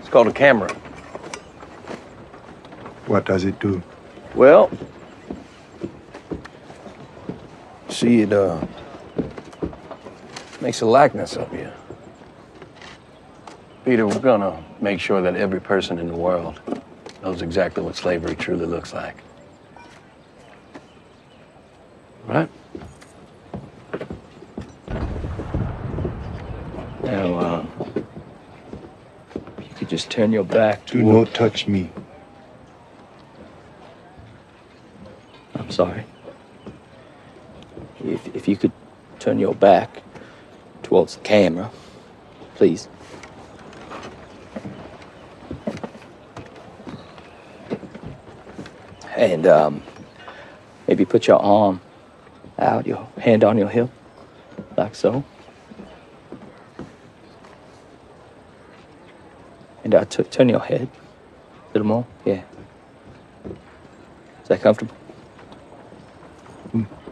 It's called a camera. What does it do? Well, see, it makes a likeness of you. Peter, we're gonna make sure that every person in the world knows exactly what slavery truly looks like. Right? Now, just turn your back to... Do not touch me. I'm sorry. If you could turn your back towards the camera, please. And maybe put your arm out, your hand on your hip, like so. And turn your head a little more. Yeah. Is that comfortable? Mm.